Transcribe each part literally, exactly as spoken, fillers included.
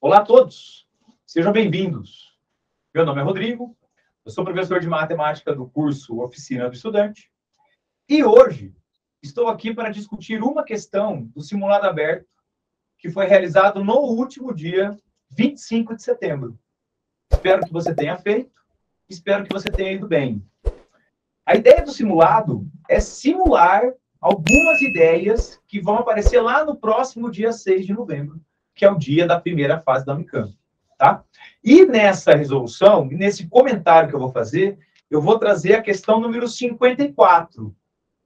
Olá a todos, sejam bem-vindos. Meu nome é Rodrigo, eu sou professor de matemática do curso Oficina do Estudante e hoje estou aqui para discutir uma questão do simulado aberto que foi realizado no último dia vinte e cinco de setembro. Espero que você tenha feito, espero que você tenha ido bem. A ideia do simulado é simular algumas ideias que vão aparecer lá no próximo dia seis de novembro, que é o dia da primeira fase da Unicamp, tá? E nessa resolução, nesse comentário que eu vou fazer, eu vou trazer a questão número cinquenta e quatro,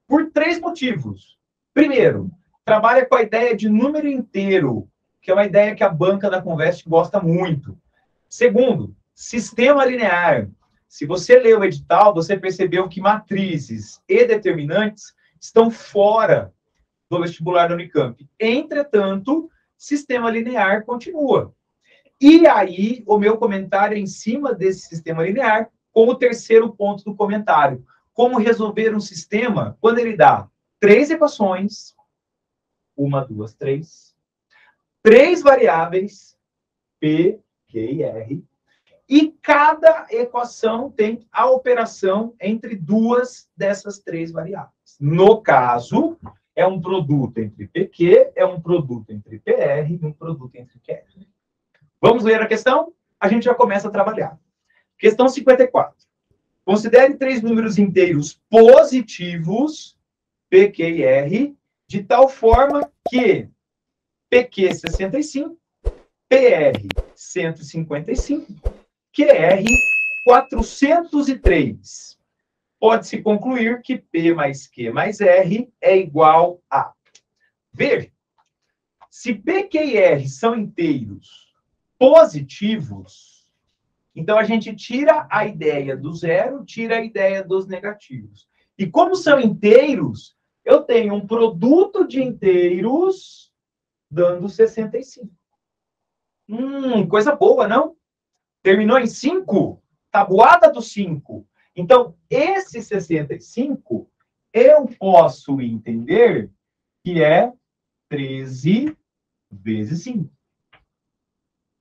por três motivos. Primeiro, trabalha com a ideia de número inteiro, que é uma ideia que a banca da Convest gosta muito. Segundo, sistema linear. Se você leu o edital, você percebeu que matrizes e determinantes estão fora do vestibular da Unicamp. Entretanto, sistema linear continua. E aí, o meu comentário é em cima desse sistema linear, com o terceiro ponto do comentário. Como resolver um sistema quando ele dá três equações, uma, duas, três, três variáveis, P, Q e R, e cada equação tem a operação entre duas dessas três variáveis. No caso, é um produto entre P Q, é um produto entre P R e um produto entre Q R. Vamos ler a questão? A gente já começa a trabalhar. Questão cinquenta e quatro. Considere três números inteiros positivos, P Q e R, de tal forma que P Q sessenta e cinco, P R cento e cinquenta e cinco, Q R quatrocentos e três. Pode-se concluir que P mais Q mais R é igual a... Veja, se P, Q e R são inteiros positivos, então a gente tira a ideia do zero, tira a ideia dos negativos. E como são inteiros, eu tenho um produto de inteiros dando sessenta e cinco. Hum, coisa boa, não? Terminou em cinco? Tabuada do cinco. Então, esse sessenta e cinco, eu posso entender que é treze vezes cinco.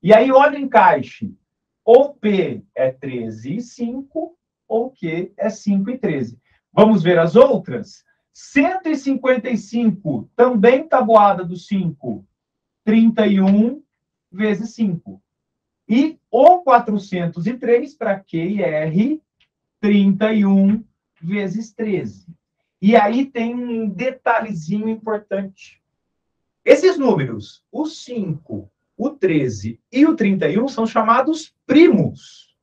E aí, olha o encaixe. Ou P é treze e cinco, ou Q é cinco e treze. Vamos ver as outras? cento e cinquenta e cinco, também tabuada do cinco, trinta e um vezes cinco. E o quatrocentos e três, para Q e R... trinta e um vezes treze. E aí tem um detalhezinho importante. Esses números, o cinco, o treze e o trinta e um, são chamados primos.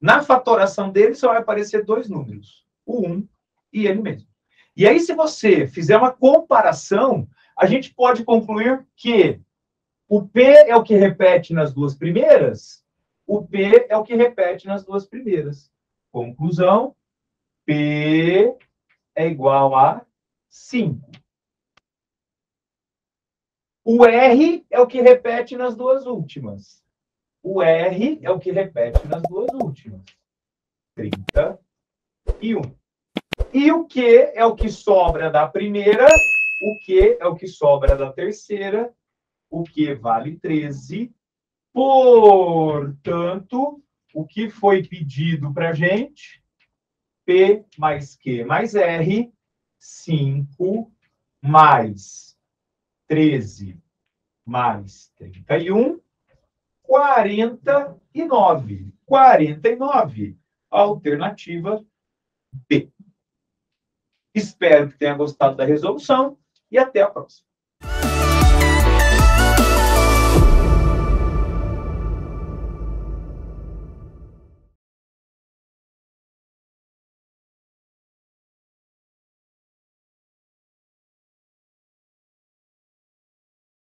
Na fatoração deles só vai aparecer dois números, o um e ele mesmo. E aí, se você fizer uma comparação, a gente pode concluir que o P é o que repete nas duas primeiras, o P é o que repete nas duas primeiras. Conclusão, P é igual a cinco. O R é o que repete nas duas últimas. O R é o que repete nas duas últimas. trinta e um. E o Q é o que sobra da primeira, o Q é o que sobra da terceira, o Q vale treze, portanto... O que foi pedido para a gente? P mais Q mais R, cinco mais treze mais trinta e um, quarenta e nove. quarenta e nove, alternativa B. Espero que tenha gostado da resolução e até a próxima.